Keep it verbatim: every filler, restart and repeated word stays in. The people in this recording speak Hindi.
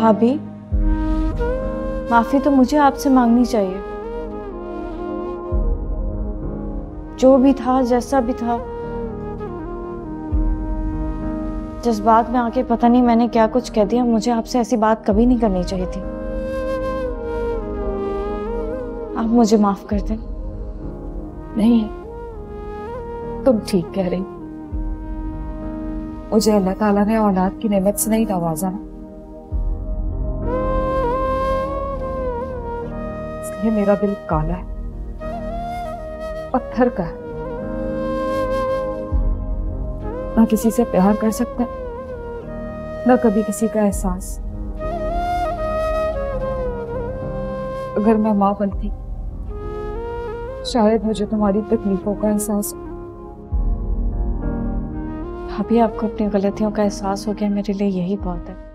भाभी, माफी तो मुझे आपसे मांगनी चाहिए। जो भी था, जैसा भी था, जिस बात में आके पता नहीं मैंने क्या कुछ कह दिया, मुझे आपसे ऐसी बात कभी नहीं करनी चाहिए थी। आप मुझे माफ कर दें। नहीं, तुम ठीक कह रही। मुझे अल्लाह ताला ने औलाद की नेमत से नहीं नवाजा, इसलिए मेरा दिल काला है, पत्थर का है। ना किसी से प्यार कर सकता, ना कभी किसी का एहसास। अगर मैं मां बनती, शायद मुझे तुम्हारी तकलीफों का एहसास। भाभी, आपको अपनी गलतियों का एहसास हो गया, मेरे लिए यही बहुत है।